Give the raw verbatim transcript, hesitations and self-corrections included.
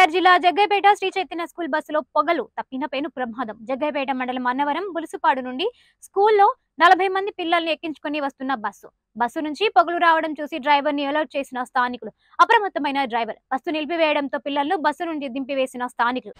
ఎన్టీఆర్ జిల్లా జగ్గైపేట శ్రీ చైతన్య స్కూల్ బస్సులో పొగలు తప్పిన పేను ప్రమాదం. జగ్గైపేట మండలం అన్నవరం బులుసుపాడు నుండి స్కూల్లో నలభై మంది పిల్లల్ని ఎక్కించుకుని వస్తున్న బస్సు బస్సు నుంచి పొగలు రావడం చూసి డ్రైవర్ ని అలర్ట్ చేసిన స్థానికులు. అప్రమత్తమైన డ్రైవర్ బస్సు నిలిపివేయడంతో పిల్లలను బస్సు నుండి దింపివేసిన స్థానికులు.